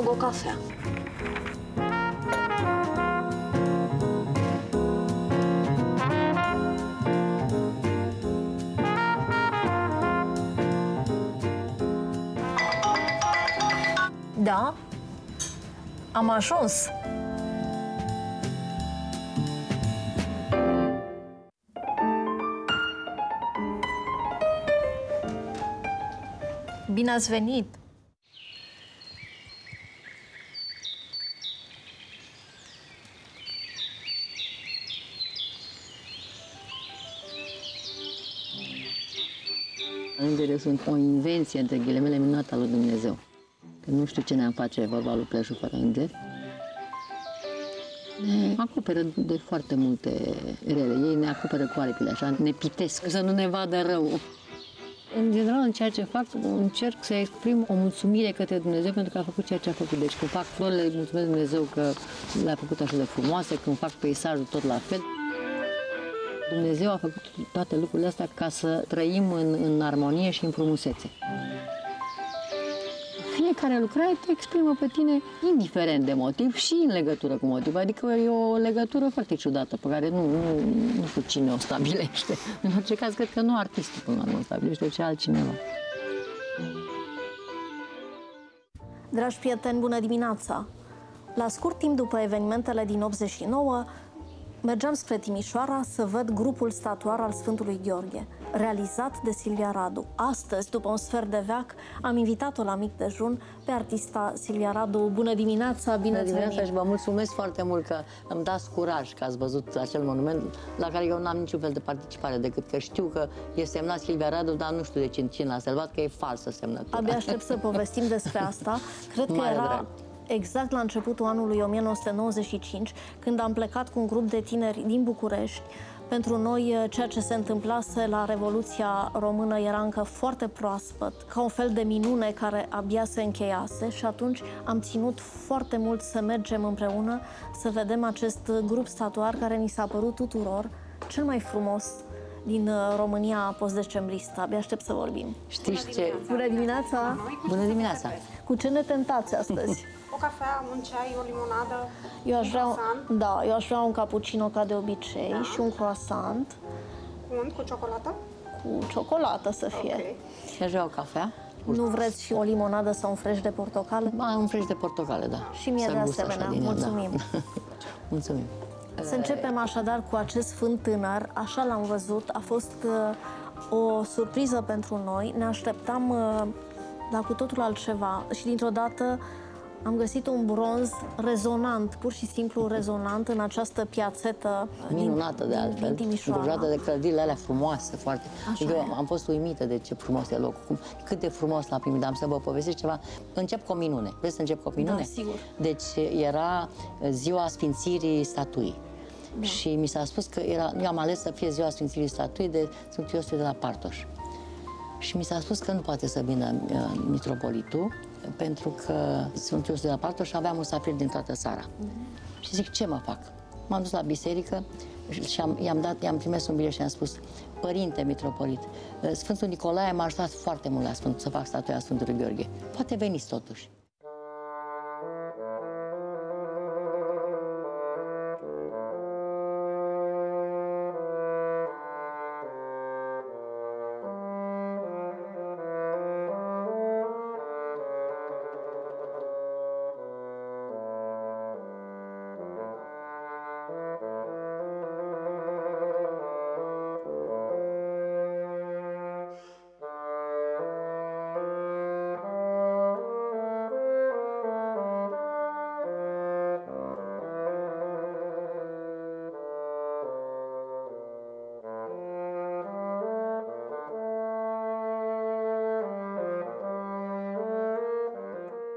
rog o cafea. Da, am ajuns. Bine ați venit! Îngerii sunt o invenție, între ghilimele, minunată a lui Dumnezeu. Că nu știu ce ne-am face, vorba lui Pleșu, fără îngeri. Ne acoperă de foarte multe rele. Ei ne acoperă cu aripile, așa, ne pitesc, să nu ne vadă rău. În general, în ceea ce fac, încerc să exprim o mulțumire către Dumnezeu pentru că a făcut ceea ce a făcut. Deci când fac florile, îi mulțumesc Dumnezeu că le-a făcut așa de frumoase, când fac peisajul, tot la fel. Dumnezeu a făcut toate lucrurile astea ca să trăim în armonie și în frumusețe. Fiecare lucrare te exprimă pe tine, indiferent de motiv și în legătură cu motiv. Adică e o legătură foarte ciudată, pe care nu știu cine o stabilește. În orice caz, cred că nu artistul până la urmă o stabilește, ci altcineva. Dragi prieteni, bună dimineața! La scurt timp după evenimentele din 89, mergeam spre Timișoara să văd grupul statuar al Sfântului Gheorghe, realizat de Silvia Radu. Astăzi, după un sfert de veac, am invitat-o la mic dejun pe artista Silvia Radu. Bună dimineața, bine ați venit! Și vă mulțumesc foarte mult că îmi dați curaj că ați văzut acel monument la care eu n-am niciun fel de participare, decât că știu că e semnat Silvia Radu, dar nu știu de cine l-a semnat, că e falsă semnătura. Abia aștept să povestim despre asta. Cred că era... Drag. Exact la începutul anului 1995, când am plecat cu un grup de tineri din București. Pentru noi, ceea ce se întâmplase la Revoluția Română era încă foarte proaspăt, ca un fel de minune care abia se încheiase, și atunci am ținut foarte mult să mergem împreună, să vedem acest grup statuar care ni s-a părut tuturor cel mai frumos din România post-decembrista. Abia aștept să vorbim. Știți ce? Bună dimineața! Bună dimineața! Cu ce ne tentați astăzi? O cafea, un ceai, o limonadă, eu aș vrea un cappuccino ca de obicei, da. Și un croissant. Cu ciocolată? Cu ciocolată să fie. Okay. Și aș vrea o cafea. Nu vreți și o limonadă sau un freș de portocale? Ba, un freș de portocale, da. Și mie de asemenea. Mulțumim. Da. Mulțumim. Să începem așadar cu acest sfânt tânăr. Așa l-am văzut. A fost o surpriză pentru noi. Ne așteptam la cu totul altceva și dintr-o dată am găsit un bronz rezonant, pur și simplu rezonant, în această piațetă minunată de altfel, înconjurată de clădirile alea frumoase, foarte. Eu am fost uimită de ce frumos e locul, cât de frumos l-am primit. Am să vă povestesc ceva. Încep cu o minune. Vreți să încep cu o minune? Da, sigur. Deci era ziua sfințirii statuii. Da. Și mi s-a spus că era, eu am ales să fie ziua sfințirii statuii de Sfântul Iosul de la Partoș. Și mi s-a spus că nu poate să vină mitropolitul, pentru că Sfântul Iosul de la Partoș avea musafiri din toată țara. Și zic, ce mă fac? M-am dus la biserică și i-am trimis un bilet și am spus, Părinte Mitropolit, Sfântul Nicolae m-a ajutat foarte mult la să fac statuia Sfântului Gheorghe. Poate veniți totuși.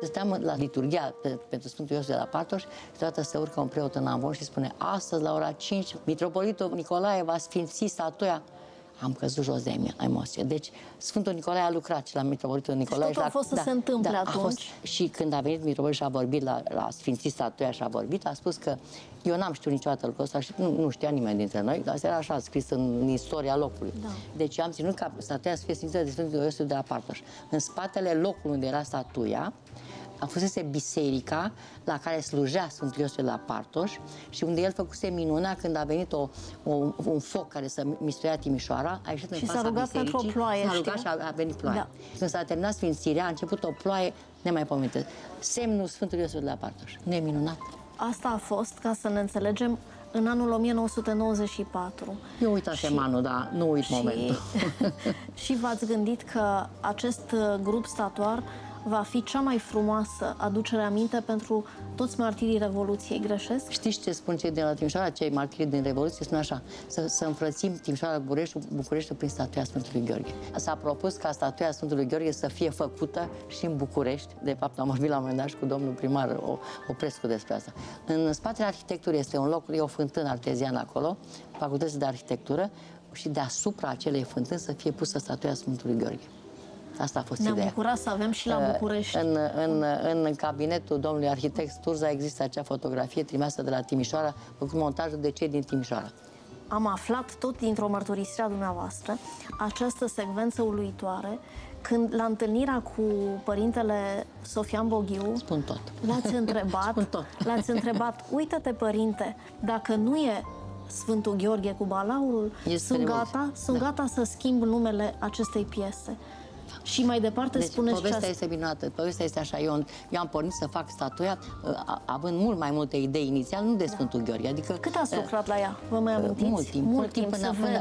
Stăteam la liturghia pentru Sfântul Iosul de la Partoș și toată se urcă un preot în amvon și spune, astăzi la ora 5, mitropolitul Nicolae va sfinți statuia. Am căzut jos de emoție. Deci Sfântul Nicolae a lucrat și la mitropolitul Nicolae. Și a fost să se întâmple atunci. Și când a venit mitropolitul și a vorbit la sfințit statuia și a vorbit, a spus că eu n-am știut niciodată lucrul ăsta și nu știa nimeni dintre noi, dar era așa scris în istoria locului. Da. Deci am ținut ca statuia să fie sfințită de Sfântul Iosul de la Partoș. În spatele locului unde era statuia a fusese biserica la care slujea Sfântul Iosul de la Partoș și unde el făcuse minuna când a venit un foc care să mistuia Timișoara, a ieșit în fața bisericii, s-a rugat pentru o ploaie, s-a rugat și a venit ploaie. Da. Când s-a terminat sfințirea, a început o ploaie nemaipomenită. Semnul Sfântului Iosul de la Partoș. Nu e minunat? Asta a fost, ca să ne înțelegem, în anul 1994. Eu uitasem anul, dar nu uit momentul. Și v-ați gândit că acest grup statuar va fi cea mai frumoasă aducere aminte pentru toți martirii Revoluției, greșesc? Știți ce spun cei de la Timișoara, cei martiri din Revoluție? Spun așa, să înfrățim Timișoara Bucureștiul prin statuia Sfântului Gheorghe. S-a propus ca statuia Sfântului Gheorghe să fie făcută și în București. De fapt, am vorbit la un moment dat și cu domnul primar Oprescu despre asta. În spatele arhitecturii este un loc, e o fântână arteziană acolo, Facultatea de Arhitectură, și deasupra acelei fântâni să fie pusă statuia Sfântului Gheorghe. Asta a fost ideea. Ne-am bucurat să avem și la București. În cabinetul domnului arhitect Turza există acea fotografie trimisă de la Timișoara, făcut montajul de cei din Timișoara. Am aflat tot dintr-o mărturisire a dumneavoastră această secvență uluitoare când la întâlnirea cu părintele Sofian Boghiu l-ați întrebat, uite-te părinte, dacă nu e Sfântul Gheorghe cu balaurul, sunt gata să schimb numele acestei piese. Și mai departe deci, spuneți povestea este minunată. Povestea este așa, eu am pornit să fac statuia având mult mai multe idei inițial, nu de Sfântul Gheorghe. Adică, cât ați lucrat la ea? Vă mai amintiți? Mult timp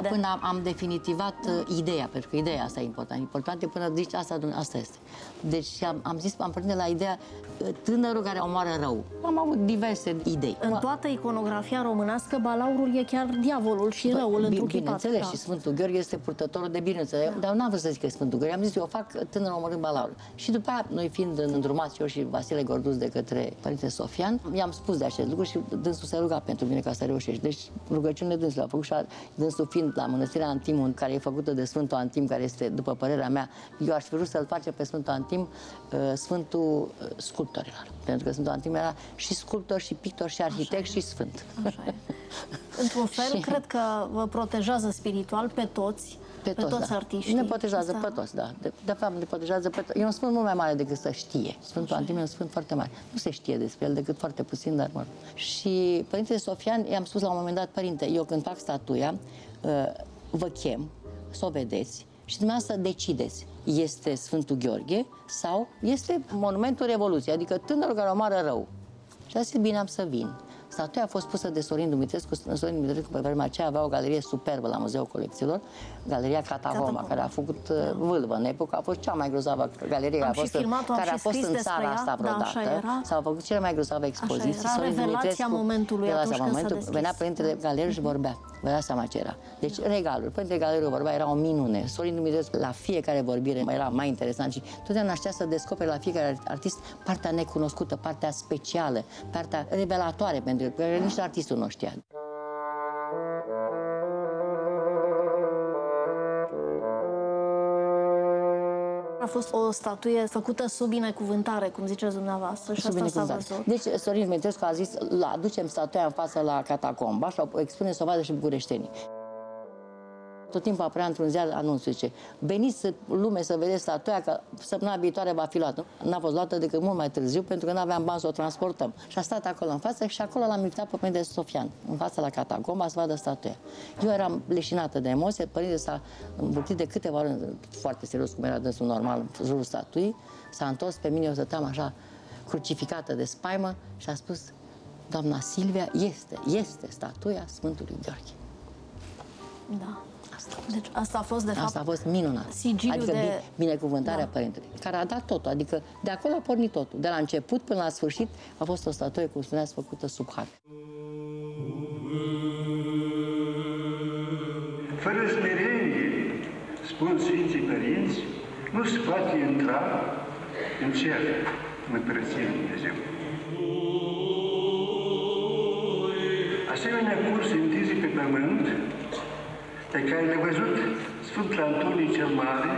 până am definitivat ideea, pentru că ideea asta e importantă. Important e până zici asta este. Deci am pornit la ideea tânărul care omoară rău. Am avut diverse idei. În toată iconografia românească, balaurul e chiar diavolul și răul întruchipat. Bineînțeles, și Sfântul Gheorghe este purtătorul de biruință. Dar n-am vrut să zic că e Sfântul Gheorghe. Am zis, eu fac tânăr omorând balaurul. Și după aia, noi fiind îndrumați, eu și Vasile Gorduz de către Părintele Sofian, i-am spus de acest lucru și dânsul se ruga pentru mine ca să reușești. Deci rugăciunile dânsului a făcut și dânsul fiind la Mănăstirea Antim, care e făcută de Sfântul Antim, care este, după părerea mea, eu aș fi vrut să-l face pe Sfântul Antim Sfântul sculptorilor. Pentru că Sfântul Antim era și sculptor, și pictor, și arhitect, și sfânt. Într-un fel, cred că vă protejează spiritual pe toți. Pe toți artiștii. Ne protejează pe toți, da. De fapt, ne protejează pe toți. E un sfânt mult mai mare decât să știe. Sfântul Antim e un sfânt foarte mare. Nu se știe despre el decât foarte puțin, dar mă rog. Și Părintele Sofian, i-am spus la un moment dat, părinte, eu când fac statuia, vă chem să o vedeți și dumneavoastră decideți. Este Sfântul Gheorghe sau este monumentul Revoluției, adică tânărul care omoară rău. Și a zis, bine, am să vin. Statuia a fost pusă de Sorin Dumitrescu. Sorin Dumitrescu, pe vremea aceea, avea o galerie superbă la Muzeu Colecțiilor, galeria Catacomba, care a făcut vâlvă în epocă. A fost cea mai grozavă galerie care a fost în țara asta vreodată. S-au făcut cele mai grozave expoziții. Sorin Dumitrescu, momentului, venea părintele galerului și vorbea. Vă dați seama ce era. Deci, regalul. Părintele galerului vorbea, era o minune. Sorin Dumitrescu, la fiecare vorbire, era mai interesant și totdeauna aștea să descopere la fiecare artist partea necunoscută, partea specială, partea revelatoare pentru că nici artistul nu știa. A fost o statuie făcută sub binecuvântare, cum ziceți dumneavoastră, și asta s-a văzut. Deci Sorin Dumitrescu a zis, aducem statuia în față la Catacomba și o expune să o vadă și bucureștenii. Tot timpul apărea într-un ziar anunțul, zice, veniți lume să vedeți statuia, că săptămâna viitoare va fi luată. N-a fost luată decât mult mai târziu, pentru că nu aveam bani să o transportăm. Și a stat acolo în față și acolo l-am invitat pe Părintele Sofian, în fața la Catacomba, să vadă statuia. Eu eram leșinată de emoție, părintele s-a învârtit de câteva ori, foarte serios, cum era dânsul normal, în jurul statuii, s-a întors pe mine, eu stăteam așa, crucificată de spaimă, și a spus, doamna Silvia, este statuia Sfântului Gheorghe. Da. Deci asta a fost, de fapt, asta a fost minunat. Sigiliul adică de binecuvântarea părintelui, care a dat totul, adică de acolo a pornit totul. De la început până la sfârșit a fost o statuie, cum spuneați, făcută sub har. Fără smerenie, spun Sfinții Părinți, nu-ți poate intra în cer, în Împărăția Lui Dumnezeu. Asemenea curse întinse pe pământ, pe care le-a văzut Sfântul Antonie cel Mare,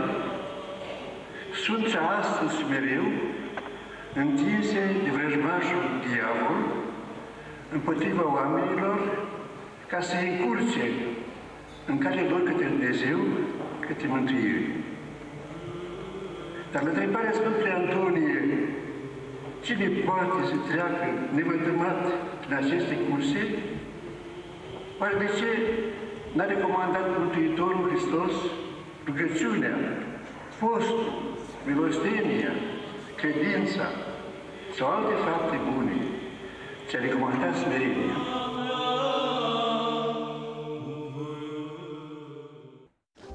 sunt și astăzi mereu întinse de vrăjmașul diavol împotriva oamenilor ca să îi încurce în calea lor către Dumnezeu, către mântuire. Dar la întrebarea Sfântului Antonie, Cine poate să treacă nevătămat prin aceste curse? Oare de ce n-a recomandat Mântuitorul Hristos rugăciunea, postul, milostenia, credința sau alte fapte bune, ce a recomandat smerenia?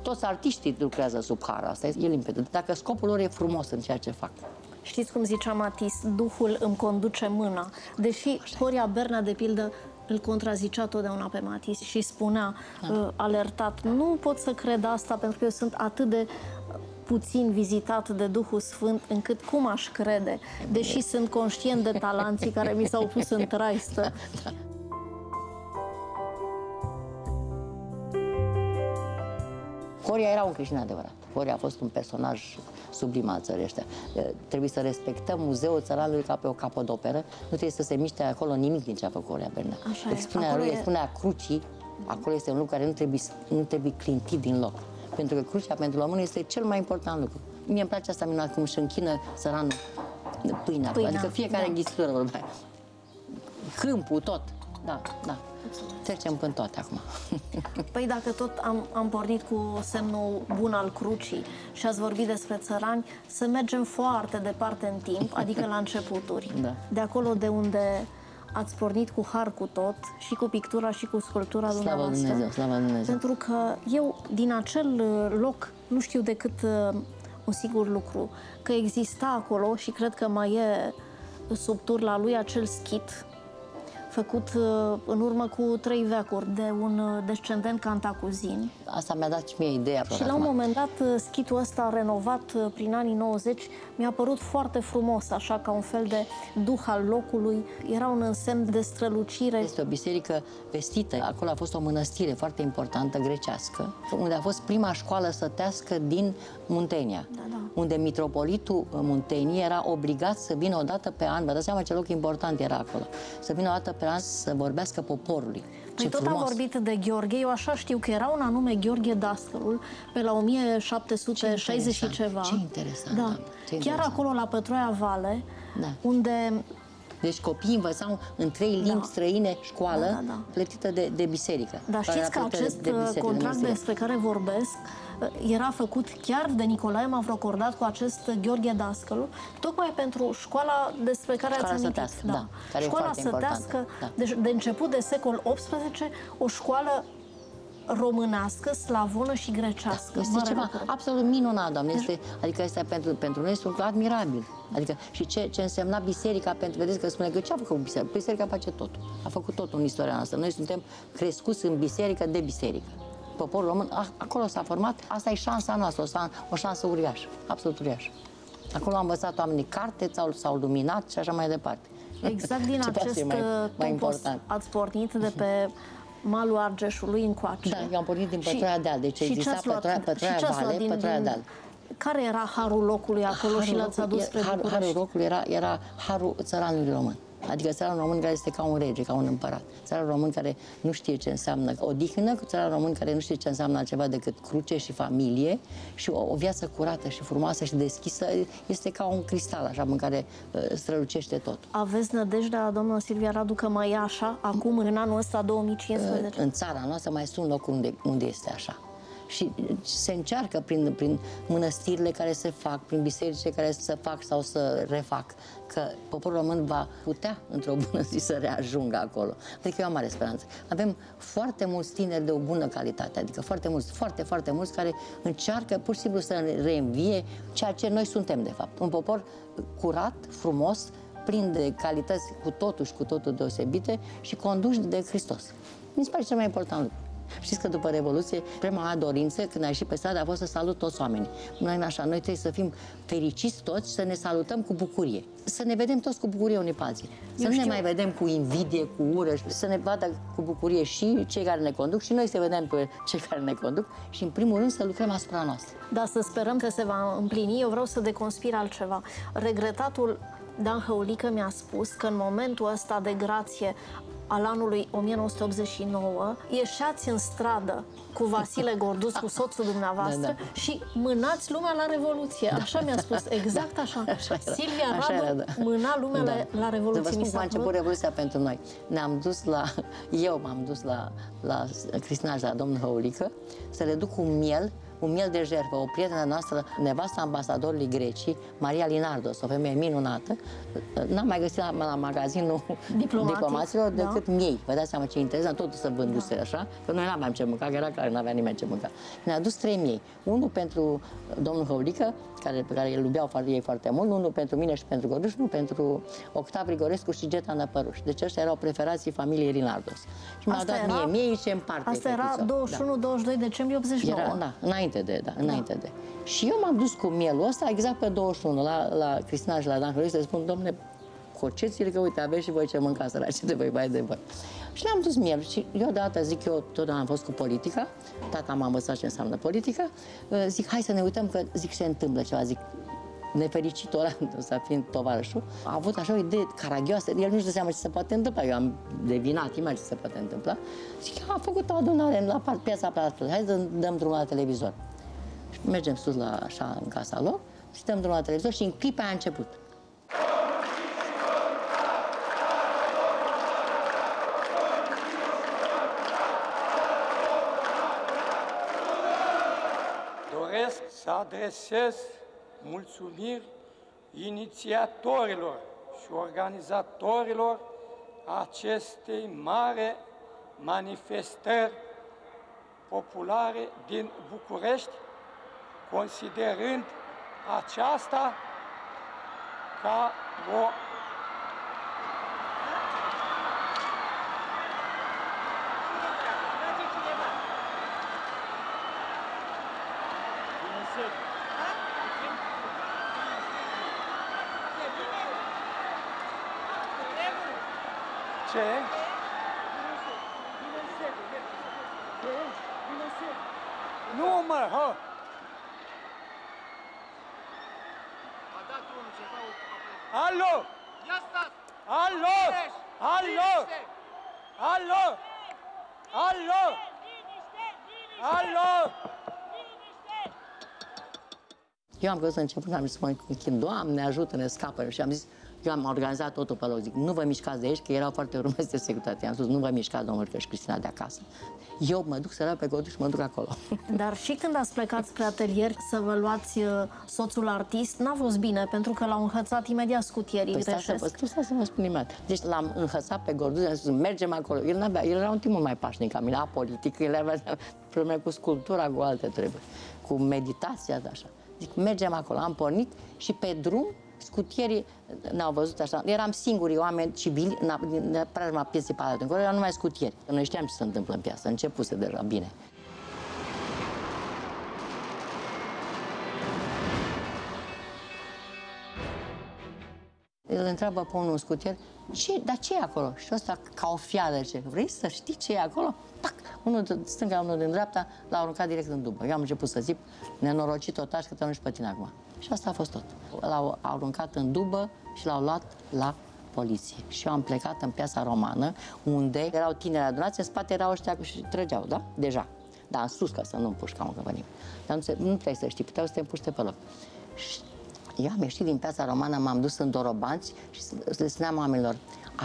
Toți artiștii lucrează sub harul asta, e limpede, dacă scopul lor e frumos în ceea ce fac. Știți cum zicea Matisse, Duhul îmi conduce mâna. Deși Horia Bernea, de pildă, îl contrazicea totdeauna pe Matisse și spunea, alertat, nu pot să cred asta pentru că eu sunt atât de puțin vizitat de Duhul Sfânt încât cum aș crede, deși sunt conștient de talanții care mi s-au pus în traistă. Horia era un creștin adevărat. Horia a fost un personaj sublim al țării ăștia. Trebuie să respectăm muzeul țăranului ca pe o capodoperă. Nu trebuie să se miște acolo nimic din ce a făcut Horia Bernea. Expunerea lui, expunerea crucii, acolo este un lucru care nu trebuie clintit din loc. Pentru că crucea pentru român este cel mai important lucru. Mie îmi place asta minunat, cum își închină țăranul pâinea. Adică fiecare ghisură vorbea. Câmpul, tot. Da, da. Trecem până toate acum. Păi dacă tot am pornit cu semnul bun al crucii și ați vorbit despre țărani, să mergem foarte departe în timp, adică la începuturi. Da. De acolo de unde ați pornit cu har cu tot și cu pictura și cu sculptura dumneavoastră. Slavă Dumnezeu, slavă Dumnezeu. Pentru că eu din acel loc nu știu decât un singur lucru, că exista acolo și cred că mai e sub turla lui acel schit făcut în urmă cu 3 veacuri de un descendent cantacuzin. Asta mi-a dat și mie ideea. Și la un moment dat, schitul ăsta renovat prin anii 90 mi-a părut foarte frumos, așa ca un fel de duh al locului. Era un însemn de strălucire. Este o biserică vestită. Acolo a fost o mănăstire foarte importantă, grecească, unde a fost prima școală sătească din Muntenia. Da, da. Unde mitropolitul Munteniei era obligat să vină o dată pe an. Vă dați seama ce loc important era acolo. Să vină o dată pe an să vorbească poporului. Păi tot am vorbit de Gheorghe, eu așa știu că era un anume Gheorghe Dascălul, pe la 1760 și ceva. Ce interesant! Da. Ce chiar interesant. Acolo, la Pătroaia Vale, da. Unde... Deci copiii învățau în 3 limbi străine școală, plătită de biserică. Dar știți că acest contract despre care vorbesc era făcut chiar de Nicolae Mavrocordat cu acest Gheorghe Dascălu, tocmai pentru școala despre care ați amintit. Sătească, da. Care școala sătească, da. Deci de început de secol XVIII, o școală românească, slavonă și grecească. Da, este ceva absolut minunat, Doamne. Este, adică este pentru noi este un lucru admirabil. Adică și ce însemna biserica, pentru că vedeți că spune că ce a făcut biserica? Biserica face totul. A făcut totul în istoria noastră. Noi suntem crescuți în biserică de biserică. Poporul român, acolo s-a format, asta e șansa noastră, o șansă uriașă, absolut uriașă. Acolo am învățat oamenii carte, s-au luminat și așa mai departe. Exact din acest compost ați pornit de pe malul Argeșului încoace. Da, eu am pornit din Pătroaia de Al, deci exista Pătroaia Vale, Pătroaia de Al. Care era harul locului acolo și l-ați adus spre București? Harul locului era harul țăranului român. Adică țăranul român care este ca un rege, ca un împărat. Țăranul român care nu știe ce înseamnă odihnă, cu țăranul român care nu știe ce înseamnă altceva decât cruce și familie și o viață curată și frumoasă și deschisă. Este ca un cristal, așa, în care strălucește tot. Aveți nădejdea, doamna Silvia Radu, că mai e așa, acum, în anul ăsta, 2015? În țara noastră mai sunt locuri unde este așa. Și se încearcă prin mănăstirile care se fac, prin bisericile care se fac sau se refac, că poporul român va putea într-o bună zi să reajungă acolo. Adică eu am mare speranță. Avem foarte mulți tineri de o bună calitate, adică foarte mulți, foarte, foarte mulți care încearcă pur și simplu să reînvie ceea ce noi suntem, de fapt. Un popor curat, frumos, plin de calități cu totul deosebite și conduși de Hristos. Mi se pare cel mai important lucru. Știți că după Revoluție, prima mea dorință, când a ieșit pe stradă, a fost să salut toți oamenii. Noi trebuie să fim fericiți toți, să ne salutăm cu bucurie. Să ne vedem toți cu bucurie unii pe alții. Să nu ne mai vedem cu invidie, cu ură, să ne vadă cu bucurie și cei care ne conduc și noi să vedem pe cei care ne conduc și, în primul rând, să lucrăm asupra noastră. Da, să sperăm că se va împlini. Eu vreau să deconspir altceva. Regretatul Dan Hăulică mi-a spus că în momentul ăsta de grație al anului 1989, ieșați în stradă cu Vasile Gorduz, cu soțul dumneavoastră, da, da, și mânați lumea la Revoluție. Da. Așa mi-a spus, exact așa. Așa era. Silvia Radu, așa era, da, mâna lumea, da, la Revoluție. Să vă spun cum a început Revoluția pentru noi. Ne-am dus la, eu m-am dus la Cristinaj, la domnul Hăulică, să le duc un miel de jertfă. O prietenă noastră, nevasta ambasadorului Grecii, Maria Linardos, o femeie minunată, n-am mai găsit la magazinul diplomaților decât miei. Vă dați seama ce interesant, totul se vânduse așa, că noi n-aveam ce mânca, că era clar, n-avea nimeni ce mânca. Ne-a dus 3 miei. Unul pentru domnul Hăulică, pe care îl iubeau ei foarte mult, unul pentru mine și pentru Goruș, unul pentru Octav Grigorescu și Geta Năpăruș. Deci ăștia erau preferații familiei Linardos. Și mi-au dat mie și în parte. Asta era 21-22 decembrie 89. Înainte de. Și eu m-am dus cu mielul ăsta exact pe 21, la Cristina și la Dan Hăulică, să spun, domne, cocețile, că uite, aveți și voi ce mâncați, săraci, de voi, bai de voi. Și le-am dus mielul și eu deodată zic, eu totdeauna am fost cu politica, tata m-a învățat ce înseamnă politica, zic, hai să ne uităm, că zic, se întâmplă ceva, zic, nefericit ăla, să fiind tovarășul, a avut așa o idee caragioasă, el nu știu seama ce se poate întâmpla, eu am devinat imediat ce se poate întâmpla, zic, a făcut o adunare la Piața Romană, hai să dăm drumul la televizor. Și mergem sus la, așa, în casa lor, și dăm drumul la televizor și în clipa aia a început. Doresc să adresez mulțumiri inițiatorilor și organizatorilor acestei mari manifestări populare din București, considerând aceasta ca o Eu am crezut să început, am zis, mă închin, Doamne ajută-ne, scapă-ne. Și am zis, eu am organizat totul pe loc, zic, nu vă mișcați de aici, că erau foarte urmăți de securitate. Am spus, nu vă mișcați, domnul Căș Cristina, de acasă. Eu mă duc să rău pe Goduș și mă duc acolo. Dar și când ați plecat spre atelier să vă luați soțul artist, n-a fost bine, pentru că l-au înhățat imediat scutierii. Păi stai să vă spun imediat. Deci l-am înhățat pe Goduș, am spus, mergem acolo. El era un timp mai pașnic ca mine, a politic, el avea probleme cu sculptura, cu alte treburi, cu meditația, așa. Zic, mergem acolo. Am pornit și pe drum scutierii n-au văzut așa. Eram singurii oameni civili în preajma pieței Palatului Încolo, erau numai scutieri. Noi știam ce se întâmplă în piață, începuse deja bine. Îl întreabă pe unul scutier, dar ce e acolo? Și ăsta ca o fiară, ce? Vrei să știi ce e acolo? Pac! Unul din stânga, unul din dreapta, l-a aruncat direct în dubă. Eu am început să zic, nenorocit o tași, că te-am și pe tine acum. Și asta a fost tot. L-au aruncat în dubă și l-au luat la poliție. Și eu am plecat în Piața Romană, unde erau tineri adunați, în spate erau ăștia și trăgeau, da? Deja. Dar în sus, ca să nu împușcam, că venim. Dar nu trebuie să știi, puteau să te împuște pe loc. Și eu am ieșit din Piața Romană, m-am dus în Dorobanți și le spuneam oamenilor,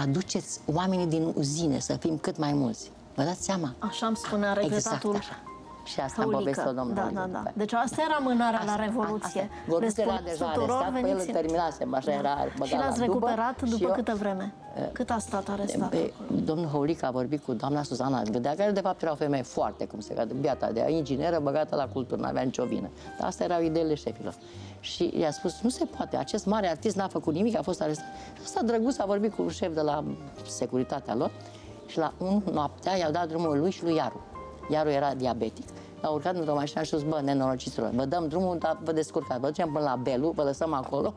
aduceți oamenii din uzine să fim cât mai mulți. Vă dați seama? Așa îmi spunea regretatul. Exact așa. Și asta am povestit-o domnul. Da, da, da. Deci asta era mânarea la Revoluție. Goduț era deja arestat, pe el îl terminasem, așa era băgat. Și l-ați recuperat după câtă vreme? Cât a stat arestat? Domnul Hăulică a vorbit cu doamna Suzana Gâdea, care de fapt era o femeie foarte, cum se cade, biata de ingineră, băgată la cultură, n-avea nicio vină. Dar astea erau ideile șefilor. Și i-a spus, nu se poate, acest mare artist n-a făcut nimic, a fost arestat. Asta drăguț a vorbit cu un șef de la securitatea lor. Și la 1 noaptea i-au dat drumul lui și lui Iarul. Iarul era diabetic. L-au urcat într-o mașină și a spus, bă, nenorociților, vă dăm drumul, dar vă descurcați. Vă ducem până la Belu, vă lăsăm acolo.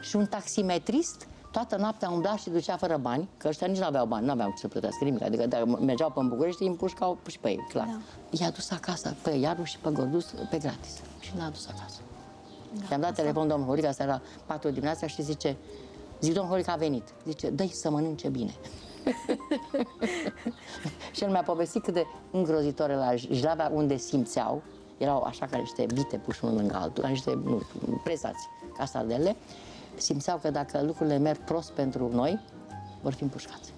Și un taximetrist toată noaptea umbla și ducea fără bani, că ăștia nici n-aveau bani, n-aveau ce să plătească nimic. Adică dacă mergeau pe București, îi împușcau și pe ei, clar. Da. I-a dus acasă pe Iarul și pe Gorduz pe gratis. Și l-a dus acasă. Da, și am dat telefon domnul Hăulică, asta era 4 dimineața, și zice, domnul Hăulică a venit. Zice, dă-i să mănânce bine. Și el mi-a povestit cât de îngrozitoare la Jlava, unde simțeau, erau așa ca niște bite puși unul lângă altul, ca niște presați ca sardele, simțeau că dacă lucrurile merg prost pentru noi, vor fi împușcați.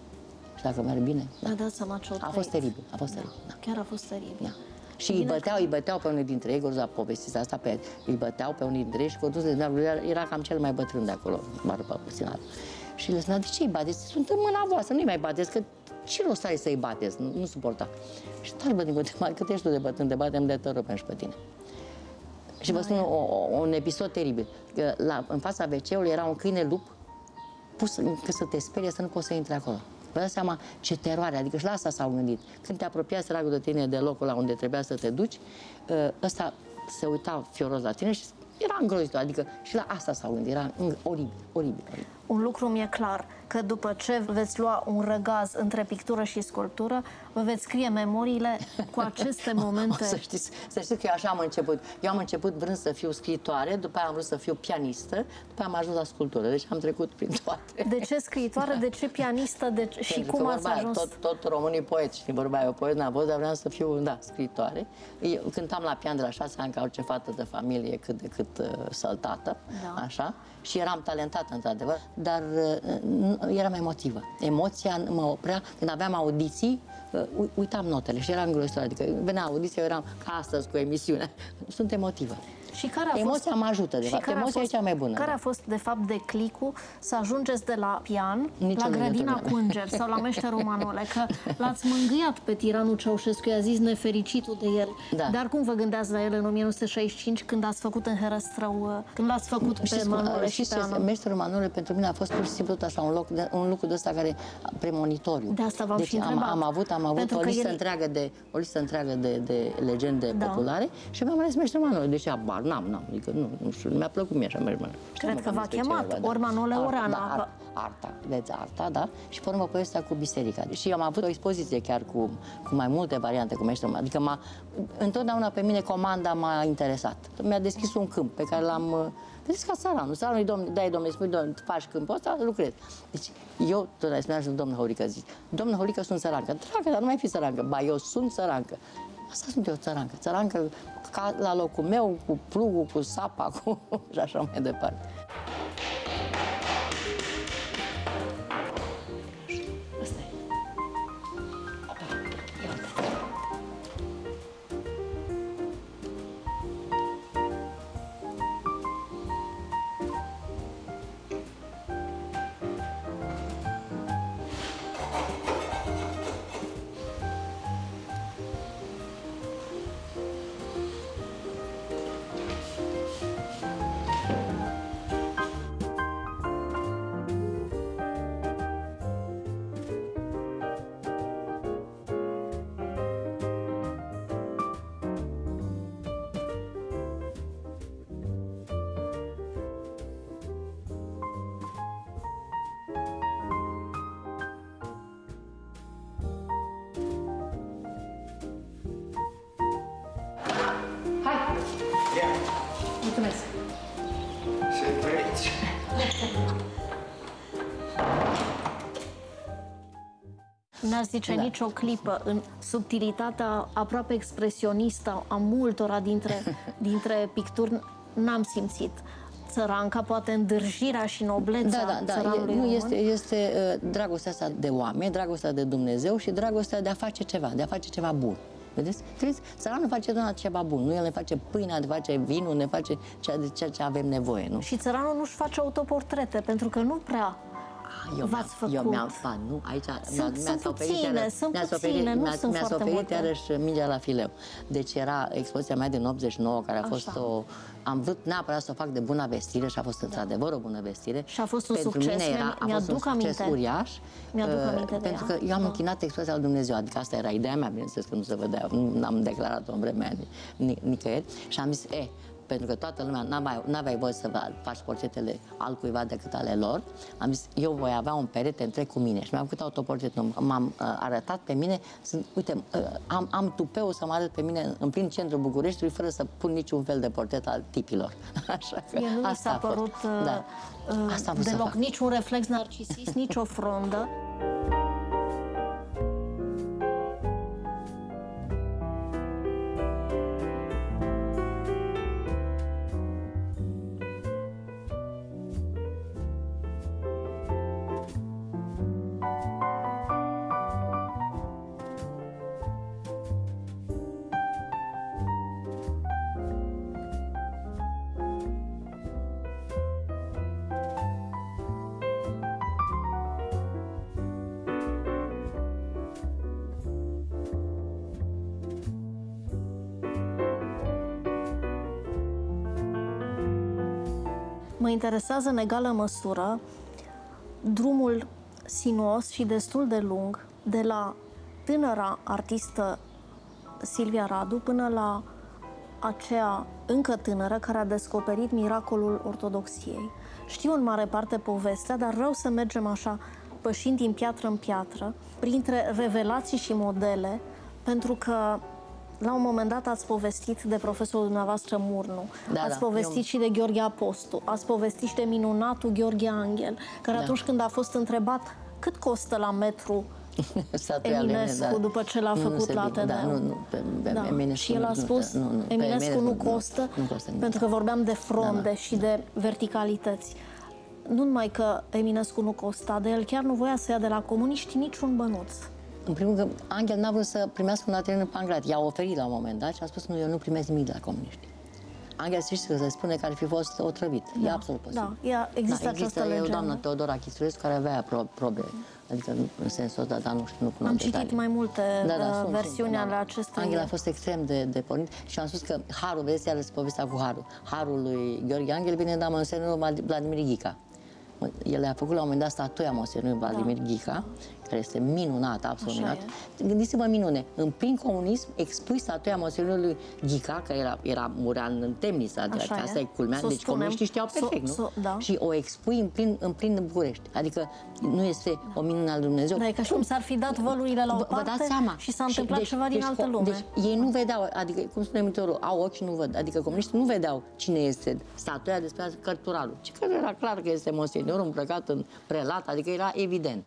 Și dacă merg bine... Da, da, seama ce a fost teribil, a fost teribil. Da. Chiar a fost teribil. Da. Și îi băteau pe unii dintre ei, Gorduz a povestit asta, îi băteau pe unii dintre ei și Gorduz era cam cel mai bătrân de acolo, mă rupă puțin alt. Și le spunea, de ce îi bateți? Sunt în mâna voastră, nu-i mai bateți, că ce rost are să-i bateți? Nu suporta. Și tare bătrân, cât ești tu de bătrân, te batem de tărăpem și pe tine. Și vă spun un episod teribil. În fața WC-ului era un câine lup pus că să te sperie să nu poți să intri acolo. Vă dați seama ce teroare, adică și la asta s-au gândit. Când te apropia săracul de tine de locul la unde trebuia să te duci, ăsta se uita fioros la tine și era îngrozitor, adică și la asta s-au gândit, era oribil, oribil, oribil. Un lucru mi-e clar, că după ce veți lua un răgaz între pictură și sculptură, vă veți scrie memoriile cu aceste momente. Să știți că eu așa am început. Eu am început vrând să fiu scriitoare, după aia am vrut să fiu pianistă, după aia am ajuns la sculptură, deci am trecut prin toate. De ce scriitoare, da. De ce pianistă, de ce... și cum ați ajuns? Tot românii poeți, știi, vorba aia, eu poet n-am fost, dar vreau să fiu, da, scriitoare. Eu cântam la pian de la 6 ani, ca orice fată de familie, cât de cât săltată, da. Așa, și eram talentată, într-adevăr. Dar eram emotivă. Emoția mă oprea. Când aveam audiții, uitam notele și eram îngrozitoare. Adică venea audiția, eu eram ca astăzi cu emisiunea. Sunt emotivă. Și care a emoția fost... mă ajută, de fapt. Emoția e cea mai bună. Care a fost, de fapt, declicul să ajungeți de la pian la Grădina cu îngeri sau la Meșterul Manole? Că l-ați mângâiat pe tiranul Ceaușescu, i-a zis nefericitul de el. Da. Dar cum vă gândeați la el în 1965 când ați făcut în Herăstrău, când l-ați făcut pe Manole și pe anul? Meșterul Manole pentru mine a fost pur și simplu așa un loc, un lucru de ăsta care premonitoriu. De asta v-am și întrebat. Am avut o listă întreagă de legende populare și mi-am ales Meșterul Manole. Deci n-am, adică nu știu, mi-a plăcut mie așa merg. Cred că v-a chemat, Manole Orana. Da, arta, veți arta, da? Și pe urmă povestea cu biserica. Și eu am avut o expoziție chiar cu mai multe variante, cu meșterul, adică întotdeauna pe mine comanda m-a interesat. Mi-a deschis un câmp pe care l-am... Vedeți ca țăranul, dai domnule, spui, domnule, faci câmpul ăsta, lucrezi. Deci eu tot ai spunea și domnul Hăulică, zic, domnul Hăulică, sunt țărancă. Dragă, dar nu mai fi țărancă. Ba, eu sunt țărancă. Asta sunt eu, țărancă. Țărancă ca la locul meu, cu plugul, cu sapa, cu... și așa mai departe. N-aș zice nicio clipă în subtilitatea aproape expresionistă a multora dintre picturi, n-am simțit țăranca, poate îndârjirea și noblețea țăranului român. Este dragostea asta de oameni, dragostea de Dumnezeu și dragostea de a face ceva, de a face ceva bun. Vedeți? Țăranul face doar ceva bun, nu? El ne face pâinea, ne face vinul, ne face ceea ce avem nevoie, nu? Și țăranul nu-și face autoportrete, pentru că nu prea... Mi-ați oferit iarăși mingea la fileu. Deci era expoziția mea din 89, care a fost o... Am vrut neapărat să o fac de bună vestire și a fost într-adevăr o bună vestire. Și a fost un succes, uriaș. Pentru că eu am închinat expoziția lui Dumnezeu, adică asta era ideea mea, bineînțeles că nu se vedea, nu am declarat-o în vremea nicăieri. Și am zis, pentru că toată lumea n-avea voie să faci portretele altcuiva decât ale lor, am zis, eu voi avea un perete întreg cu mine și mi-am făcut autoportretul, m-am arătat pe mine, uite, am tupeul să mă arăt pe mine în plin centrul Bucureștiului fără să pun niciun fel de portret al tipilor. Așa că nu mi s-a părut deloc niciun reflex narcisist, nici o frondă. mă interesează în egală măsură drumul sinuos și destul de lung de la tânăra artistă Silvia Radu până la aceea încă tânără care a descoperit miracolul ortodoxiei. Știu în mare parte povestea, dar vreau să mergem așa, pășind din piatră în piatră, printre revelații și modele, pentru că la un moment dat ați povestit de profesorul dumneavoastră Murnu, ați povestit și de Gheorghe Apostu, ați povestit și de minunatul Gheorghe Anghel, care atunci când a fost întrebat cât costă la metru Eminescu, după ce l-a făcut la Ateneu. Și el a spus, Eminescu nu costă, pentru că vorbeam de fronde și de verticalități. Nu numai că Eminescu nu costa, de el chiar nu voia să ia de la comuniști niciun bănuț. În primul rând, Anghel n-a vrut să primească un atelier în Pancrat. I-a oferit la un moment dat și a spus, nu, eu nu primesc nimic de la comuniști. Anghel se spune că ar fi fost otrăvit. Da. E absolut posibil. Da, există această legendă. Doamna Teodora Chisturescu, care avea probe. Adică în sensul ăsta, dar nu știu, nu cunosc detalii. Am citit mai multe versiuni ale acestui. Anghel a fost extrem de pornit și am spus că harul, vedeți, iarăși povestea cu harul. Harul lui Gheorghe Anghel vine de la monsenorul Vladimir Ghica. El le-a făcut la un moment dat statuia monsenorului Vladimir Ghica, care este minunată, absolut minunată. Gândiți-vă, minune, în plin comunism expui statuia monsenorului Ghica, care era murean în Temnița, asta e culmea, deci comuniștii știau perfect, nu? Și o expui în plin București. Adică nu este o minune al Dumnezeu. Da, e ca și cum s-ar fi dat vălurile la o parte și s-a întâmplat ceva din altă lume. Deci ei nu vedeau, adică, cum spune Mitorul, au ochi și nu văd. Adică comuniștii nu vedeau cine este statuia despre cărturarul. Și că era clar că este monsenorul îmbrăcat în prelat, adică era evident.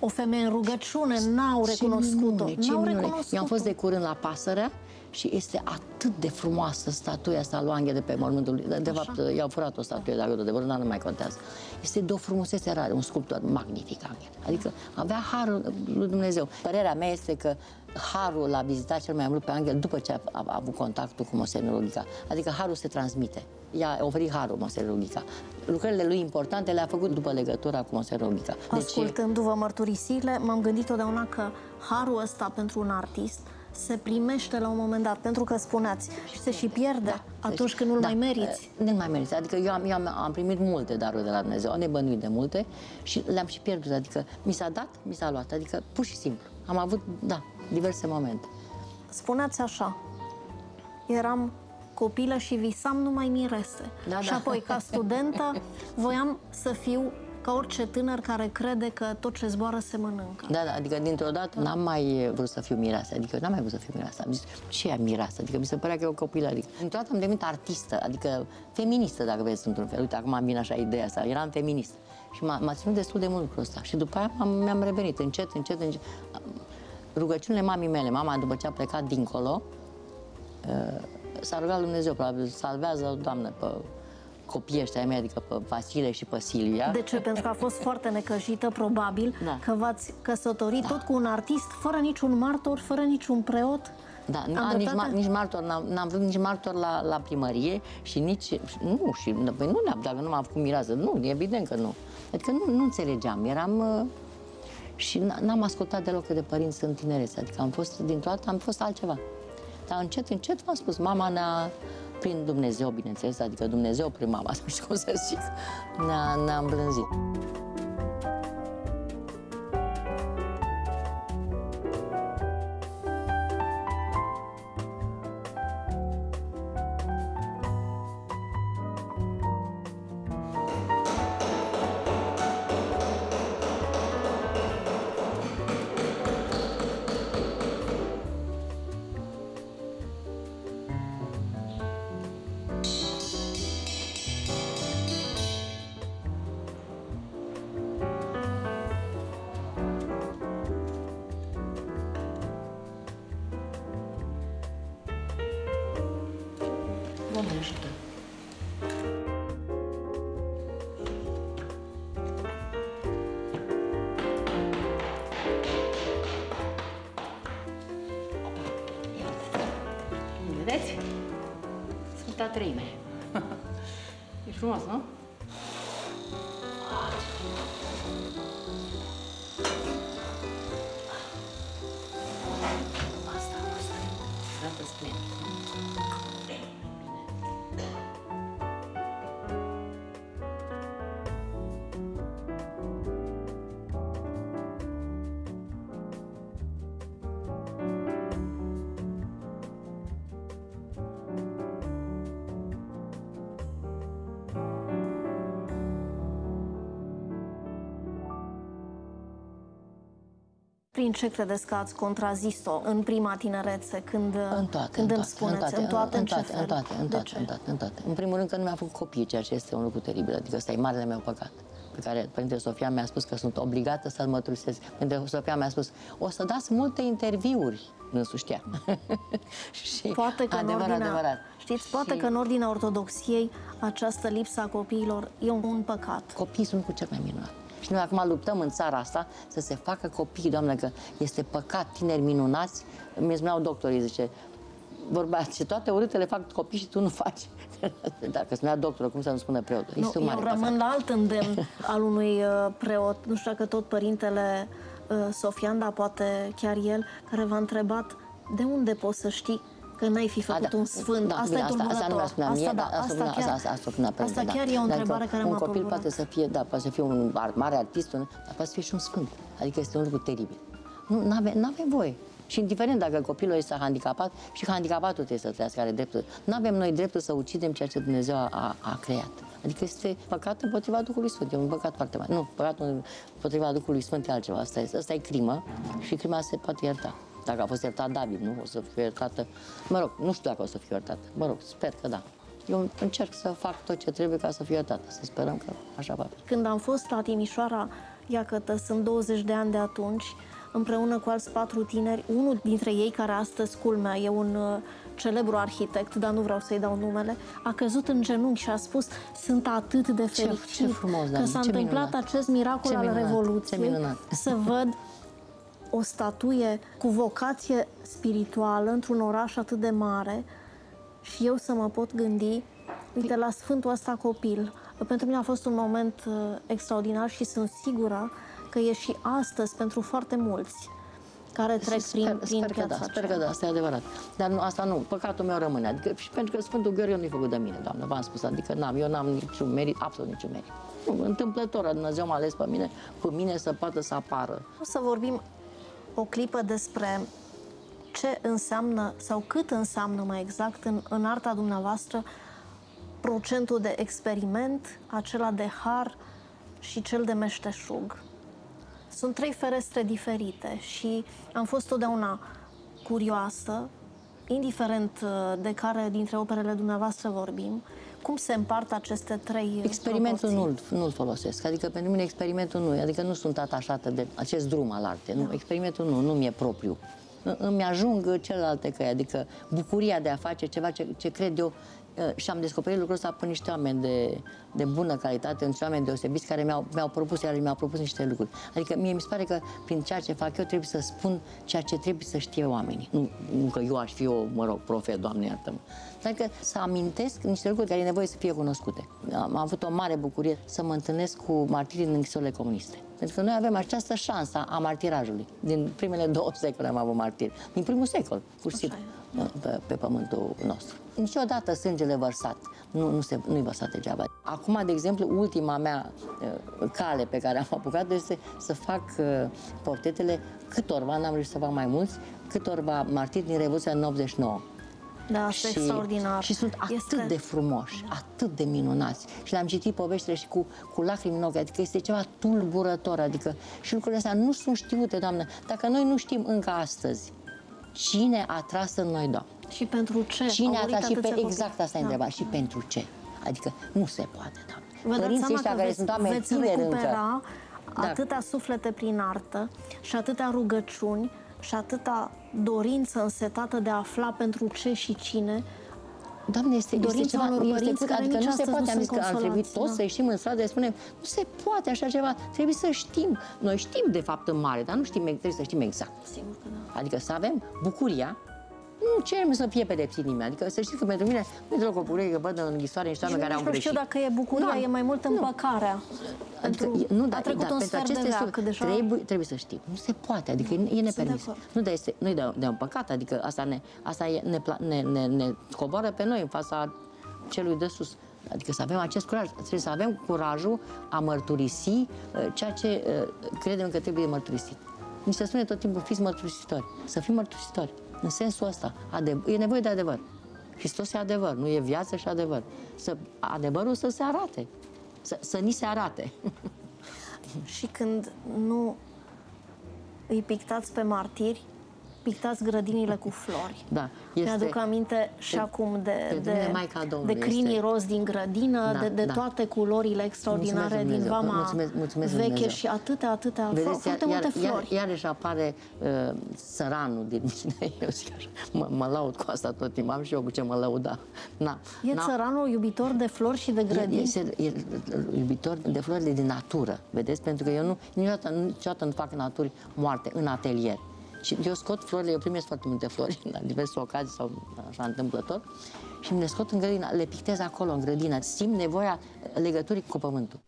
o femeie în rugăciune, n-au recunoscut-o. Eu am fost de curând la Pasărea și este atât de frumoasă statuia asta lui Anghel de pe mormântul lui. De fapt, i-au furat o statuie de acolo, de vorba, nu mai contează. Este de o frumusețe rară, un sculptor magnific, Anghel. Adică avea harul lui Dumnezeu. Părerea mea este că harul l-a vizitat cel mai mult pe Anghel după ce a avut contactul cu monsenorul Ghica. Adică harul se transmite. I-a oferit harul monsenorul Ghica. Lucrările lui importante le-a făcut după legătura cu monsenorul Ghica. Ascultându-vă mărturisirile, m-am gândit totdeauna că harul ăsta pentru un artist se primește la un moment dat, pentru că spuneați, se și pierde atunci când nu-l mai meriți. Nu-l mai meriți, adică eu am primit multe daruri de la Dumnezeu, am nebănuit de multe și le-am și pierdut, adică mi s-a dat, mi s-a luat, adică pur și simplu. Am avut, diverse momente. Spuneați așa, eram copilă și visam numai mirese. Și apoi, ca studentă, voiam să fiu ca orice tânăr care crede că tot ce zboară se mănâncă. Adică dintr-o dată n-am mai vrut să fiu mireasă. Adică n-am mai vrut să fiu mireasă. Am zis, ce e mireasă? Adică mi se părea că e o copilă. Adică, dintr-o dată am devenit artistă, adică feministă, dacă vreți, într-un fel. Uite, acum vine așa ideea asta. Eram feministă. Și m-a ținut destul de mult lucrul ăsta. Și după aia mi-am revenit încet, încet, încet. Rugăciunile mamei mele. Mama, după ce a plecat dincolo, s-a rugat lui Dumnezeu, probabil, salvează, Doamne, pe copiii ăștia mei, adică pe Vasile și pe Silvia. De ce? Pentru că a fost foarte necăjită, probabil, că v-ați căsătorit tot cu un artist, fără niciun martor, fără niciun preot. Da, nici martor, n-am vrut nici martor la primărie și nici... Nu, și nu ne-am, dacă nu m-am făcut mireasă, nu, evident că nu. Adică nu înțelegeam, eram... Și n-am ascultat deloc de părinți în tinerețe, adică am fost, dintr-o dată, am fost altceva. Dar încet, încet v-am spus, mama ne-a... Prin Dumnezeu, bineînțeles, adică Dumnezeu prin mama, nu știu cum să zic, ne-a îmblânzit. treime. E frumos, nu? Asta. Gata, spune. Prin ce credeți că ați contrazis-o în prima tinerețe, când îmi spuneți? În toate. În primul rând că nu mi-a făcut copii, ceea ce este un lucru teribil. Adică ăsta e marele meu păcat, pe care Părintele Sofian mi-a spus că sunt obligată să-l măturisesc. Părintele Sofian mi-a spus, o să dați multe interviuri, însuși știa. Poate că adevărat. Știți, poate că în ordinea ortodoxiei această lipsă a copiilor e un păcat. Copiii sunt cu cel mai minunat. Și noi acum luptăm în țara asta să se facă copii, doamnă, că este păcat, tineri minunați. Mi-e spuneau doctorii, zice, vorba, ce toate urâtele fac copii și tu nu faci. Dacă spunea doctorul, cum să nu spună preotul? Nu, eu rămân la alt îndemn al unui preot, nu știu dacă tot Părintele Sofian, dar poate chiar el, care v-a întrebat de unde poți să știi că n-ai fi făcut un sfânt. Da, asta e tulburător. Asta chiar e o întrebare care m-a tulburat. Un copil poate să fie, da, poate să fie un mare artist, dar poate să fie și un sfânt. Adică este un lucru teribil. Nu, n-avem voie. Și indiferent dacă copilul este handicapat, și handicapatul trebuie să trăiască, are dreptul. N-avem noi dreptul să ucidem ceea ce Dumnezeu a creat. Adică este păcat împotriva Duhului Sfânt. E un păcat foarte mare. Nu, păcatul împotriva Duhului Sfânt e altceva. Asta e crimă și crima se poate ierta. Dacă a fost iertat David, nu? O să fiu iertată. Mă rog, nu știu dacă o să fiu iertată. Mă rog, sper că da. Eu încerc să fac tot ce trebuie ca să fiu iertată. Să sperăm că așa va fi. Când am fost la Timișoara, iată, sunt 20 de ani de atunci, împreună cu alți 4 tineri, unul dintre ei, care astăzi, culmea, e un celebru arhitect, dar nu vreau să-i dau numele, a căzut în genunchi și a spus, sunt atât de fericit că s-a întâmplat acest miracol al Revoluției, să văd o statuie cu vocație spirituală într-un oraș atât de mare și eu să mă pot gândi, uite, la sfântul ăsta copil. Pentru mine a fost un moment extraordinar și sunt sigură că e și astăzi pentru foarte mulți care trec prin piața aceea. Sper că da, asta e adevărat. Dar nu, asta nu, păcatul meu rămâne. Adică, și pentru că Sfântul Gheorghe nu-i făcut de mine, doamnă, v-am spus, adică eu n-am niciun merit, absolut niciun merit. Nu, întâmplător, Dumnezeu m-a ales pe mine, cu mine să poată să apară. O să vorbim o clipă despre ce înseamnă, sau cât înseamnă mai exact, în arta dumneavoastră, procentul de experiment, acela de har și cel de meșteșug. Sunt 3 ferestre diferite și am fost totdeauna curioasă, indiferent de care dintre operele dumneavoastră vorbim, cum se împart aceste 3 experimentul proporții? Nu-l folosesc, adică pentru mine experimentul nu, adică nu sunt atașată de acest drum al artei, da. Experimentul nu mi-e propriu. Îmi ajung celelalte căi, adică bucuria de a face ceva ce cred eu, și am descoperit lucrul ăsta prin niște oameni de bună calitate, niște oameni deosebiți care mi-au propus, iar mi-au propus niște lucruri. Adică mie mi se pare că prin ceea ce fac eu trebuie să spun ceea ce trebuie să știe oamenii. Nu că eu aș fi o, mă rog, profet, Doamne iartă-mă. Dar că să amintesc niște lucruri care e nevoie să fie cunoscute. Am avut o mare bucurie să mă întâlnesc cu martirii din închisorile comuniste. Pentru că noi avem această șansă a martirajului. Din primele 2 secole am avut martiri. Din primul secol, pur și simplu, pe pământul nostru. Niciodată sângele vărsat nu-i vărsat degeaba. Acum, de exemplu, ultima mea cale pe care am apucat-o este să fac portretele câtorva, n-am reușit să fac mai mulți, câtorva martiri din Revoluția în 89. Da, asta e extraordinar. Și sunt atât de frumoși, atât de minunați. Și le-am citit poveștile și cu lacrimi în ochi, adică este ceva tulburător, adică și lucrurile astea nu sunt știute, doamnă. Dacă noi nu știm încă astăzi cine a tras în noi, doamnă. Și pentru ce? Cine a tras și pe... Exact asta e întrebarea. Și pentru ce? Adică nu se poate, doamnă. Vă dați seama că veți recupera atâtea suflete prin artă și atâtea rugăciuni și atâta dorință însetată de a afla pentru ce și cine. Doamne, este ceva, adică nu se poate, am zis că am trebuit toți să ieșim în stradă, să spunem, nu se poate așa ceva, trebuie să știm. Noi știm de fapt în mare, dar nu știm, trebuie să știm exact. Sigur că da. Adică să avem bucuria nu cerem să fie pedepsit nimeni. Adică să știți că pentru mine nu e deloc o bucurie că văd în închisoare niște oameni care au greșit. Nu știu dacă e bucuria, e mai mult împăcarea. Nu, dar pentru aceste lucruri trebuie să știm. Nu se poate, adică e nepermis. Nu-i de un păcat, adică asta ne coboară pe noi în fața celui de sus. Adică să avem acest curaj, trebuie să avem curajul a mărturisi ceea ce credem că trebuie mărturisit. Mi se spune tot timpul, fiți mărturisitori, să fim mărturisitori, în sensul ăsta, e nevoie de adevăr. Hristos e adevăr, nu e viață și adevăr. Adevărul să se arate, să ni se arate. Și când nu îi pictați pe martiri, pictați grădinile cu flori. Da, mi-aduc aminte și acum de crinii roz din grădină, de toate culorile extraordinare din vama veche și atâtea, foarte multe flori. Iarăși apare săranul din mine, eu zic așa, mă laud cu asta tot timpul, am și eu cu ce mă lauda. E țăranul iubitor de flori și de grădini? E iubitor de florile din natură, vedeți? Pentru că eu niciodată nu fac naturi moarte în atelier. Și eu scot florile, eu primesc foarte multe flori la diverse ocazii sau așa întâmplător și le scot în grădină, le pictez acolo, în grădină, simt nevoia legăturii cu pământul.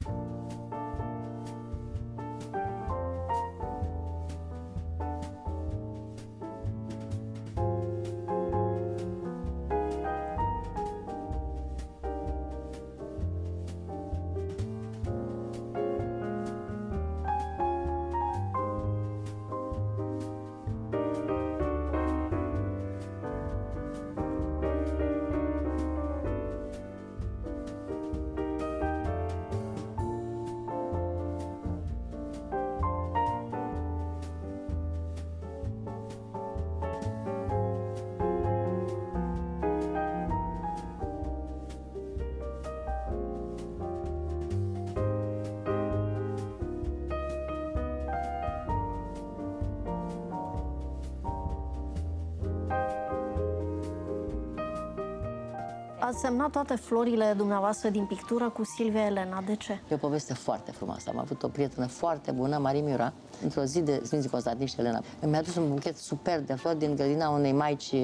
Ați semnat toate florile dumneavoastră din pictură cu Silvia Elena. De ce? E o poveste foarte frumoasă. Am avut o prietenă foarte bună, Marie Mira. Într-o zi de Sfinții Constantin și Elena, mi-a adus un buchet superb de flori din grădina unei maici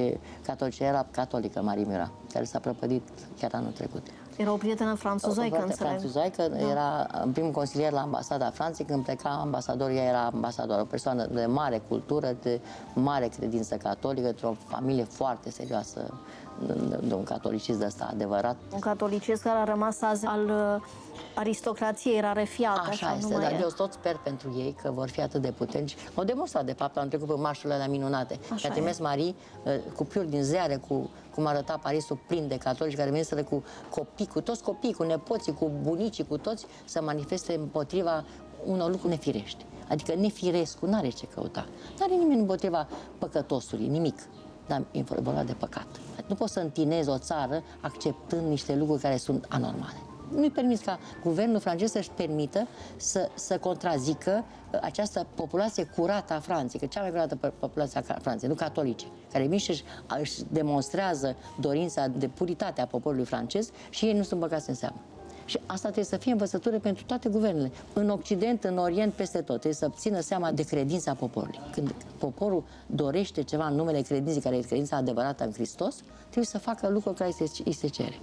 catolice. Era catolică, Marie Mira, care s-a prăpădit chiar anul trecut. Era o prietenă franțuzoică, înțeleg. Franțuzoică, da. Era prim consilier la ambasada Franței. Când pleca ambasador, ea era ambasador. O persoană de mare cultură, de mare credință catolică, într-o familie foarte serioasă, de un catolicism de ăsta adevărat. Un catolicism care a rămas azi al aristocrației, era refiată. Așa este, dar eu tot sper pentru ei că vor fi atât de puternici. Au demonstrat, de fapt, am trecut pe marșurile alea minunate. Mi-a trimis Marie cu piuri din ziare, cu cum arăta Parisul plin de catolici care veniseră cu copii, cu toți copiii, cu nepoții, cu bunicii, cu toți, să manifeste împotriva unor lucruri nefirești. Adică nefirescul n-are ce căuta. N-are nimeni împotriva păcătosului, nimic. Dar e vorba de păcat. Nu poți să întinezi o țară acceptând niște lucruri care sunt anormale. Nu-i permis ca guvernul francez să-și permită să contrazică această populație curată a Franței, că cea mai curată populație a Franței, nu catolici, care vin și își demonstrează dorința de puritate a poporului francez și ei nu sunt băgați în seamă. Și asta trebuie să fie învățătură pentru toate guvernele. În Occident, în Orient, peste tot. Trebuie să țină seama de credința poporului. Când poporul dorește ceva în numele credinței, care e credința adevărată în Hristos, trebuie să facă lucruri care îi se cere.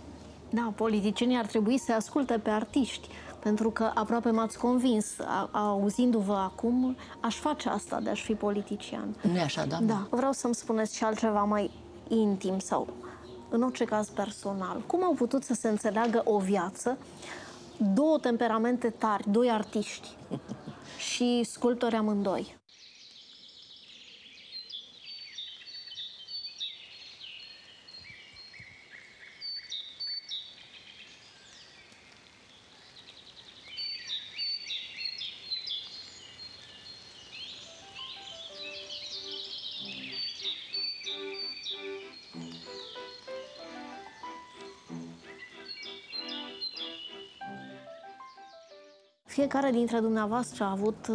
Da, politicienii ar trebui să asculte pe artiști, pentru că aproape m-ați convins, auzindu-vă acum, aș face asta de a fi politician. Nu e așa, doamnă? Da. Vreau să-mi spuneți și altceva mai intim sau, în orice caz, personal. Cum au putut să se înțeleagă o viață, două temperamente tari, doi artiști și sculptori amândoi? Fiecare dintre dumneavoastră a avut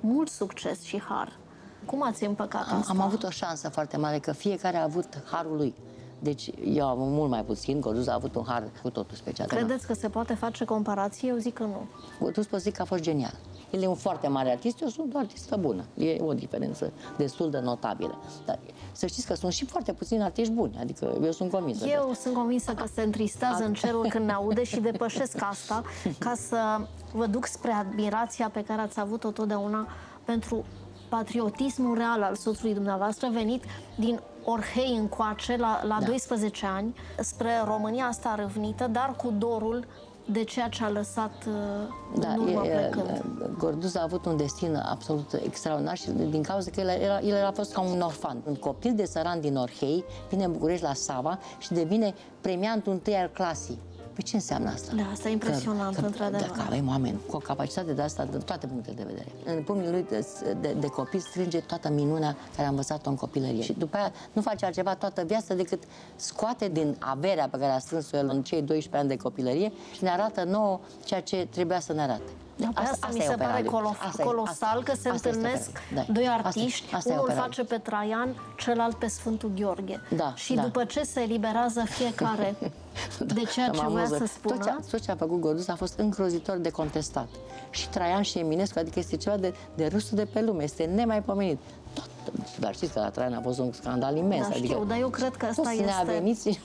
mult succes și har. Cum ați împăcat asta? Am avut o șansă foarte mare, că fiecare a avut harul lui. Deci eu am mult mai puțin, Gorduz a avut un har cu totul special. Credeți că se poate face comparație? Eu zic că nu. Gorduz pot zic că a fost genial. El e un foarte mare artist, eu sunt o artistă bună. E o diferență destul de notabilă. Dar să știți că sunt și foarte puțini artiști buni, adică eu sunt convinsă. Eu sunt convinsă că se întristează în cerul când ne aude și depășesc asta ca să vă duc spre admirația pe care ați avut-o totdeauna pentru patriotismul real al soțului dumneavoastră venit din Orhei încoace la 12 ani spre România asta răvnită, dar cu dorul de ceea ce a lăsat în urmă plecând. Gorduz a avut un destin absolut extraordinar și din cauza că el a fost ca un orfan. Un copil de săran din Orhei vine în București la Sava și devine premiantul întâi al clasii. Păi ce înseamnă asta? Da, asta e impresionant, într-adevăr. Dacă avem oameni cu o capacitate de asta, de toate punctele de vedere. În pumnii lui de copil strânge toată minunea care a învățat-o în copilărie. Și după aia nu face altceva toată viața decât scoate din averea pe care a strâns-o el în cei 12 ani de copilărie și ne arată nouă ceea ce trebuia să ne arate. Da, asta mi se pare colosal că se întâlnesc doi artiști, unul face pe Traian, celălalt pe Sfântul Gheorghe. Și după ce se eliberează fiecare de ceea ce voia să spună... Tot ce a făcut Gorduz a fost îngrozitor de contestat. Și Traian și Eminescu, adică este ceva de râsul de pe lume, este nemaipomenit. Dar știți că la Traian a fost un scandal imens. Da, știu, dar eu cred că asta este...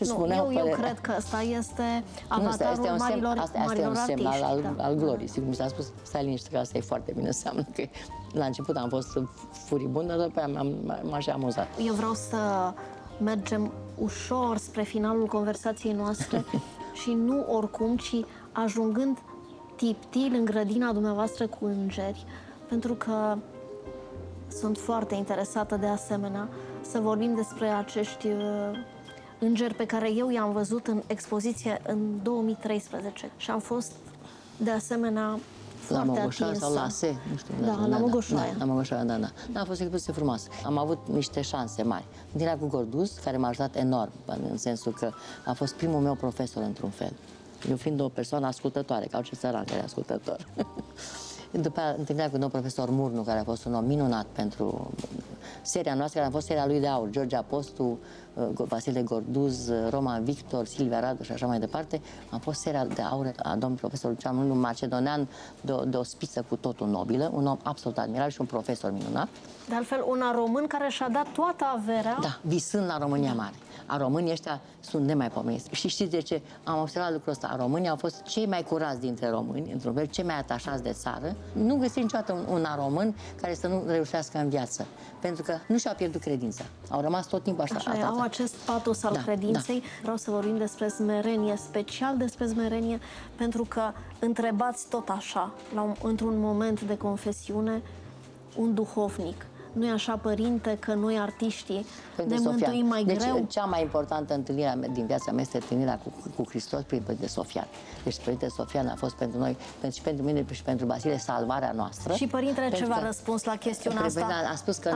Eu cred că asta este avatarul marilor artiști. Asta este un semn al glorii. Sigur, mi s-a spus, stai liniște, că asta e foarte bine. Înseamnă că la început am fost furibundă, dar după aia m-aș amuzat. Eu vreau să mergem ușor spre finalul conversației noastre și nu oricum, ci ajungând tiptil în grădina dumneavoastră cu îngeri, pentru că sunt foarte interesată de asemenea să vorbim despre acești îngeri pe care eu i-am văzut în expoziție în 2013 și am fost de asemenea la Mogoșoaia sau la ASE, nu știu. Da, la Mogoșoaia. La Mogoșoaia, da. A fost o expoziție frumoasă. Am avut niște șanse mari. Întâlnirea cu Gorduz, care m-a ajutat enorm, în sensul că a fost primul meu profesor, într-un fel. Eu fiind o persoană ascultătoare, ca orice țăran care e ascultător. După aia, întâlnirea cu domnul profesor Murnu, care a fost un om minunat pentru seria noastră, care a fost seria lui de aur, George Apostu, Vasile Gorduz, Roman Victor, Silvia Radu și așa mai departe, a fost seria de aur a domnului profesor Lucian Murnu, un macedonean de o spiță cu totul nobilă, un om absolut admirabil și un profesor minunat. De altfel, un român care și-a dat toată averea... Da, visând la România Mare. A românii ăștia sunt nemaipomeniți. Și știți de ce? Am observat lucrul ăsta. Românii au fost cei mai curați dintre români, într-un fel, cei mai atașați de țară. Nu găsim niciodată un român care să nu reușească în viață. Pentru că nu și-au pierdut credința. Au rămas tot timpul așa. Au acest patos al credinței. Da. Vreau să vorbim despre smerenie, special despre smerenie, pentru că întrebați tot așa, într-un moment de confesiune, un duhovnic. Nu-i așa, părinte, că noi, artiștii, Părintele ne mântuim mai greu? Deci, cea mai importantă întâlnire din viața mea este întâlnirea cu Hristos prin Părintele Sofian. Deci, Părintele Sofian a fost pentru noi, și pentru mine, și pentru Vasile, salvarea noastră. Și Părintele ce v-a răspuns la chestiunea asta? A spus că,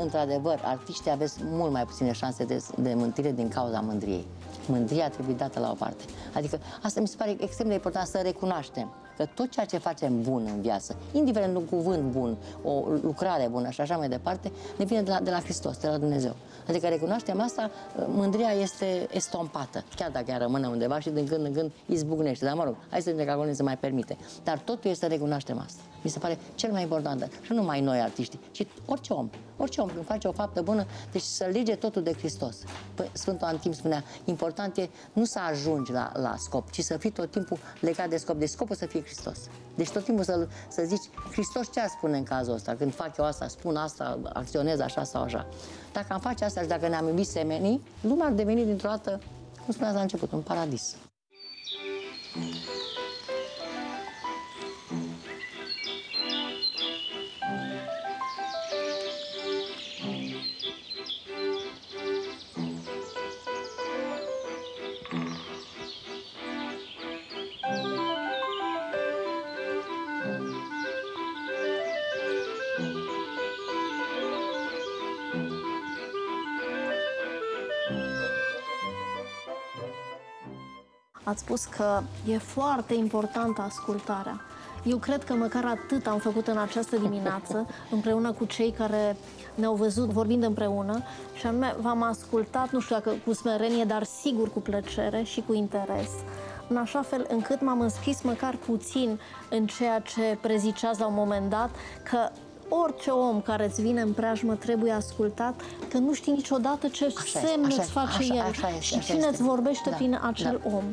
într-adevăr, artiștii aveți mult mai puține șanse de mântuire din cauza mândriei. Mândria trebuie dată la o parte. Adică, asta mi se pare extrem de important să recunoaștem. Că tot ceea ce facem bun în viață, indiferent un cuvânt bun, o lucrare bună și așa mai departe, ne vine de la Hristos, de la Dumnezeu. Adică recunoaștem asta, mândria este estompată, chiar dacă ea rămâne undeva și din când în când izbucnește. Dar mă rog, hai să zicem că acolo nu se mai permite. Dar totul este să recunoaștem asta. Mi se pare cel mai important. Și nu numai noi artiștii, ci orice om. Orice om când face o faptă bună, deci să lege totul de Hristos. Păi, Sfântul Antim spunea, important e nu să ajungi la scop, ci să fii tot timpul legat de scop. Deci scopul să fie Hristos. Deci tot timpul să zici, Hristos ce ar spune în cazul ăsta? Când fac eu asta, spun asta, acționez așa sau așa. Dacă am face asta și dacă ne-am iubit semenii, lumea ar deveni dintr-o dată, cum spuneați la început, un paradis. Ați spus că e foarte importantă ascultarea. Eu cred că măcar atât am făcut în această dimineață, împreună cu cei care ne-au văzut vorbind împreună, și anume v-am ascultat, nu știu dacă cu smerenie, dar sigur cu plăcere și cu interes. în așa fel încât m-am înscris măcar puțin în ceea ce preziceați la un moment dat, că orice om care îți vine în preajmă trebuie ascultat, că nu știi niciodată ce semn îți face el și cine îți vorbește prin acel om.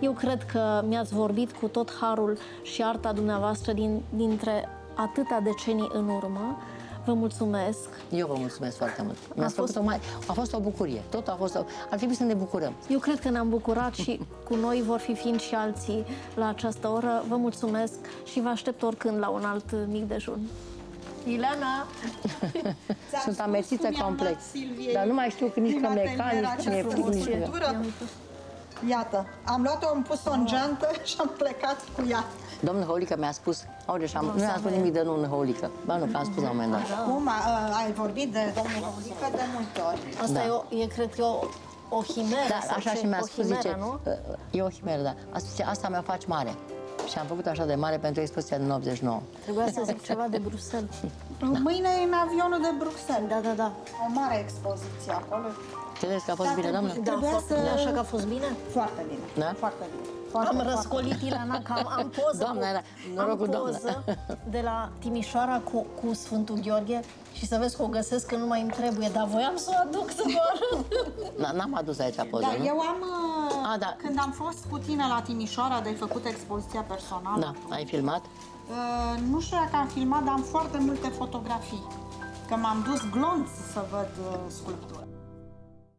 Eu cred că mi-ați vorbit cu tot harul și arta dumneavoastră dintre atâtea decenii în urmă. Vă mulțumesc. Eu vă mulțumesc foarte mult. A fost o bucurie. Tot a fost. Ar trebui să ne bucurăm. Eu cred că ne-am bucurat și cu noi vor fi fiind și alții la această oră. Vă mulțumesc și vă aștept oricând la un alt mic dejun. Ileana! Sunt amerțită complet. Dar nu mai știu nici că mecanic, cine e plicnică. Iată, am luat-o, am pus-o în geantă și am plecat cu ea. Domnul Hăulică mi-a spus, nu mi-a spus nimic de domnul Hăulică. Ba nu, că am spus la un moment dat. Acum ai vorbit de domnul Hăulică de multe ori. Asta e, cred eu, o himeră. Da, așa și mi-a spus, zice, e o himeră, da. A spus, asta mi-o faci mare. Și am făcut așa de mare pentru expoziția din 89. Trebuia să zic ceva de Bruxelles. Mâine e în avionul de Bruxelles. Da, da, da. O mare expoziție acolo. Credeți că a fost bine, doamnă? Da, așa că a fost bine? Foarte bine. Da? Foarte bine. Am răscolit Ileana, că am poză, de la Timișoara cu Sfântul Gheorghe și să vezi că o găsesc că nu mai îmi trebuie, dar voiam să o aduc să doar. N-am adus aici poză, nu? Eu am... Când am fost cu tine la Timișoara, de-ai făcut expoziția personală. Da, ai filmat? Nu știu dacă am filmat, dar am foarte multe fotografii. Că m-am dus glonț să văd sculptura.